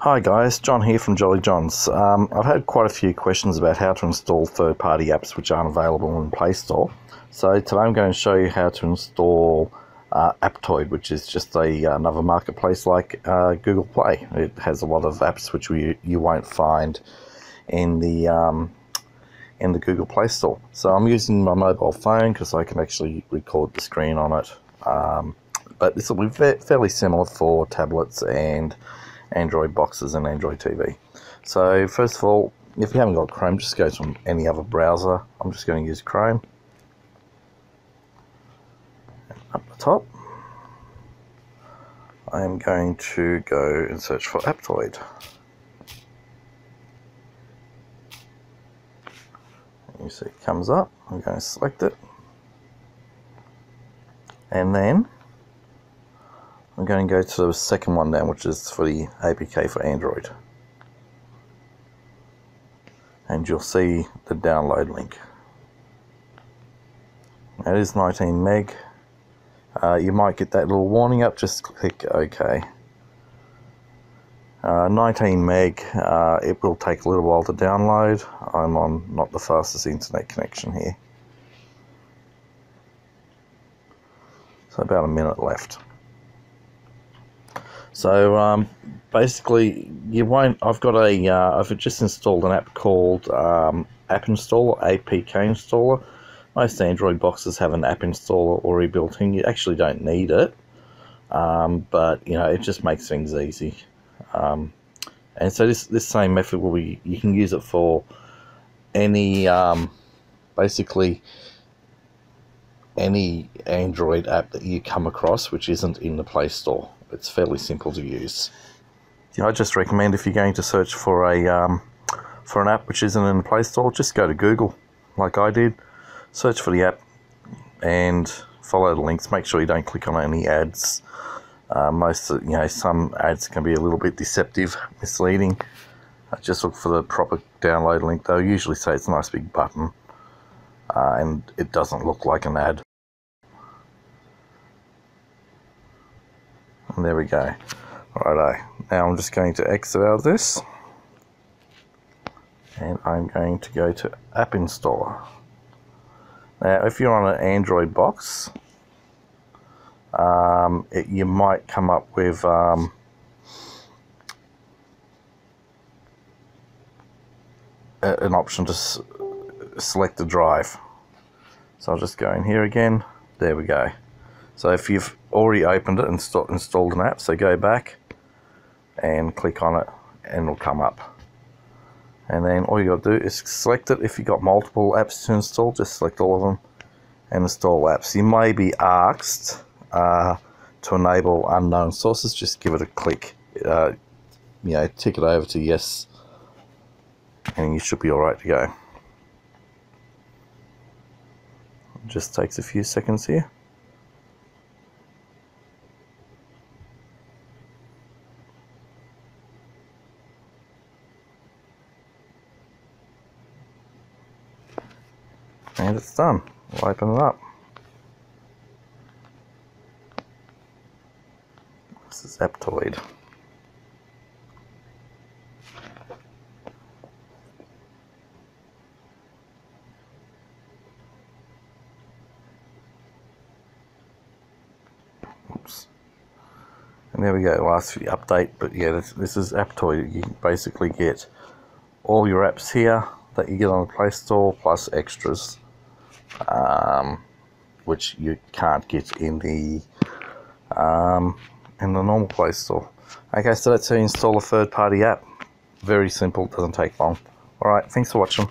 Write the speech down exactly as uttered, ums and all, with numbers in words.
Hi guys, John here from Jolly John's. Um, I've had quite a few questions about how to install third-party apps which aren't available in Play Store. So today I'm going to show you how to install uh, Aptoide, which is just a, another marketplace like uh, Google Play. It has a lot of apps which we, you won't find in the, um, in the Google Play Store. So I'm using my mobile phone because I can actually record the screen on it. Um, but this will be fa fairly similar for tablets and Android boxes and Android T V. So first of all, if you haven't got Chrome, just go to any other browser. I'm just going to use Chrome. Up the top, I am going to go and search for Aptoide. You see it comes up. I'm going to select it, and then I'm going to go to the second one down, which is for the A P K for Android. And you'll see the download link. That is nineteen meg. Uh, you might get that little warning up, just click OK. Uh, nineteen meg, uh, it will take a little while to download. I'm on not the fastest internet connection here. So about a minute left. So um, basically, you won't. I've got a. Uh, I've just installed an app called um, App Installer, A P K Installer. Most Android boxes have an App Installer already built in. You actually don't need it, um, but you know it just makes things easy. Um, and so this this same method will be. You can use it for any um, basically any Android app that you come across which isn't in the Play Store. It's fairly simple to use. You know, I just recommend if you're going to search for a um, for an app which isn't in the Play Store, just go to Google, like I did, search for the app, and follow the links. Make sure you don't click on any ads. Uh, most, you know, some ads can be a little bit deceptive, misleading. I just look for the proper download link. They'll usually say it's a nice big button, uh, and it doesn't look like an ad. And there we go. Righto. Now I'm just going to exit out of this, and I'm going to go to App Installer. Now, if you're on an Android box, um, it, you might come up with um, a, an option to s select the drive. So I'll just go in here again. There we go. So if you've already opened it and inst installed an app, so go back and click on it and it'll come up. And then all you got to do is select it. If you've got multiple apps to install, just select all of them and install apps. You may be asked uh, to enable unknown sources. Just give it a click, uh, you know, tick it over to yes, and you should be all right to go. It just takes a few seconds here. And it's done. We'll open it up. This is Aptoide. Oops. And there we go. Last for the update. But yeah, this, this is Aptoide. You can basically get all your apps here that you get on the Play Store plus extras. Um, which you can't get in the um, in the normal Play Store. Okay, so that's how you install a third-party app. Very simple, doesn't take long. All right, thanks for watching.